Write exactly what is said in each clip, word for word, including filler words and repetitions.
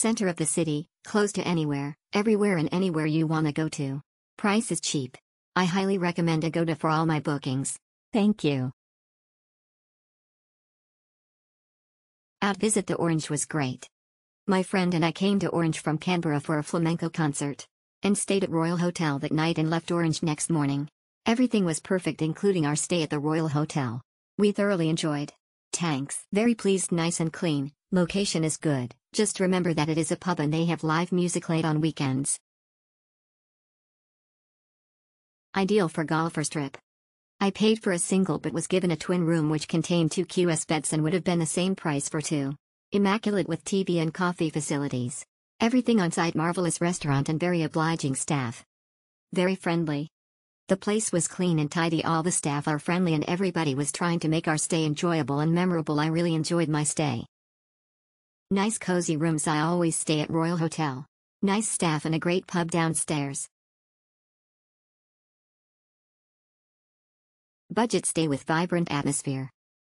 Center of the city, close to anywhere, everywhere and anywhere you wanna go to. Price is cheap. I highly recommend Agoda for all my bookings. Thank you. Our visit to Orange was great. My friend and I came to Orange from Canberra for a flamenco concert, and stayed at Royal Hotel that night and left Orange next morning. Everything was perfect, including our stay at the Royal Hotel. We thoroughly enjoyed. Thanks. Very pleased, nice and clean. Location is good. Just remember that it is a pub and they have live music late on weekends. Ideal for golfer's trip. I paid for a single but was given a twin room which contained two Q S beds and would have been the same price for two. Immaculate with T V and coffee facilities. Everything on site, marvelous restaurant and very obliging staff. Very friendly. The place was clean and tidy, all the staff are friendly and everybody was trying to make our stay enjoyable and memorable. I really enjoyed my stay. Nice cozy rooms, I always stay at Royal Hotel. Nice staff and a great pub downstairs. Budget stay with vibrant atmosphere.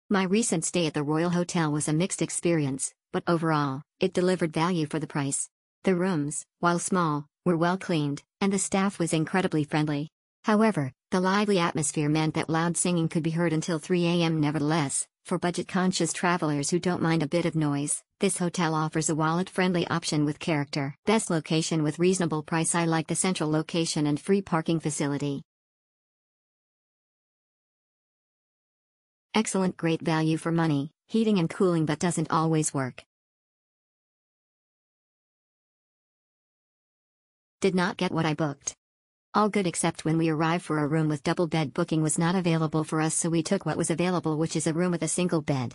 My recent stay at the Royal Hotel was a mixed experience, but overall, it delivered value for the price. The rooms, while small, were well cleaned, and the staff was incredibly friendly. However, the lively atmosphere meant that loud singing could be heard until three a m Nevertheless, for budget-conscious travelers who don't mind a bit of noise, this hotel offers a wallet-friendly option with character. Best location with reasonable price. I like the central location and free parking facility. Excellent, great value for money, heating and cooling but doesn't always work. Did not get what I booked. All good except when we arrived for a room with double bed. Booking was not available for us, so we took what was available, which is a room with a single bed.